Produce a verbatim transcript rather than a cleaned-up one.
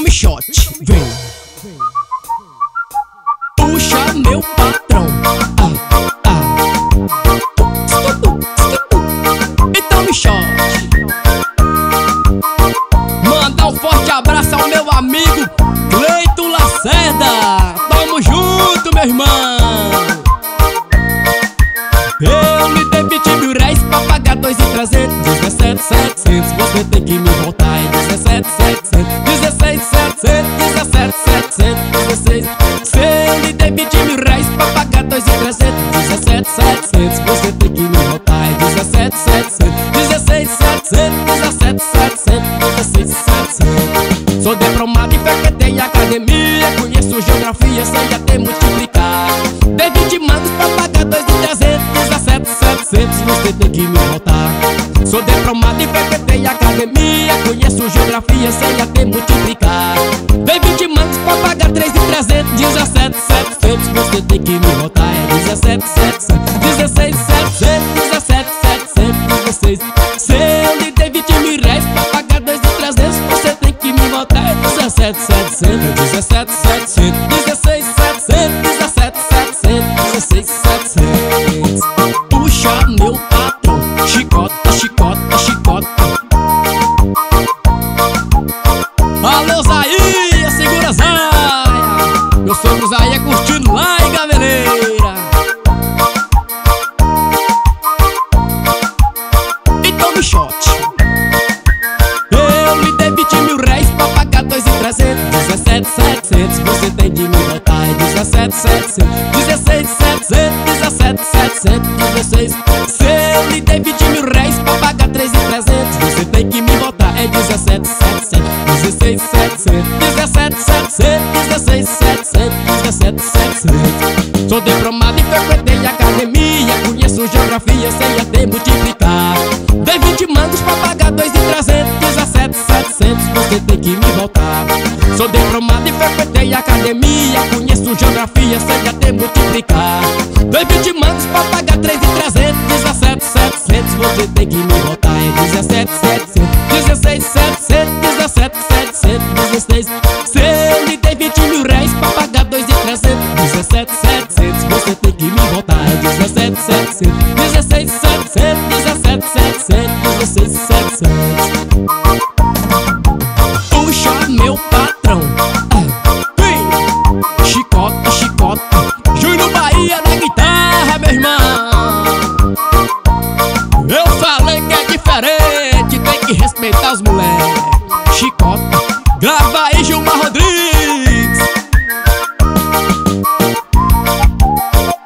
tome shot, vem. Puxa meu patrão, ah, ah. E tome shot. Mandar um forte abraço ao meu amigo Cleito Lacerda. Tamo junto, meu irmão. Eu me dei vinte mil reais pra pagar dois e trezentos, dezessete, setecentos. Você tem que me voltar em dezessete, setecentos. Você tem que me voltar é dezessete, setecentos, dezesseis, setecentos, dezessete, setecentos, dezesseis, setecentos. Sou diplomado em Madefer, tem academia. Conheço geografia, sei até multiplicar. Dei vinte mangos pra pagar dois de trezentos, dezessete, setecentos. Você tem que me voltar. Sou diplomado em Madefer, tem academia. Conheço geografia, sei até multiplicar. Dei vinte mangos pra pagar três de trezentos, dezessete, setecentos. Você tem que me voltar é dezessete, setecentos. dezesseis, setecentos, dezessete, setecentos, dezesseis. Se eu lhe dei vinte mil reais pra pagar dois de trezentos, você tem que me voltar é dezessete, setecentos, dezessete, setecentos, dezesseis, setecentos, dezessete, setecentos, dezesseis, setecentos. Puxa meu patrão, chicota, chicota, chicota. Valeu, Zaia, segura Zaia. Meu sogro Zaia curtindo lá em Gameleira. Eu lhe dei vinte mil reais pra pagar dois e trezentos, dezessete, setecentos. Você tem de me voltar é dezessete, setecentos, dezesseis, setecentos, dezessete, setecentos, dezesseis. Se eu lhe dei vinte mil reais pra pagar três e trezentos, você tem que me voltar é dezessete, setecentos, dezesseis, setecentos, dezessete, setecentos, dezesseis, setecentos, dezessete, setecentos. Sou diplomado e frequentei academia. Conheço geografia, sei até multiplicar. Dei vinte mangos pra pagar dois de trezentos, dezessete, setecentos. Você tem que me voltar. Sou diplomado e frequentei academia. Conheço geografia, sei até multiplicar. Dei vinte mangos pra pagar três de trezentos, dezessete, setecentos. Você tem que me voltar é dezessete, setecentos, dezesseis, setecentos, dezessete, setecentos, dezesseis.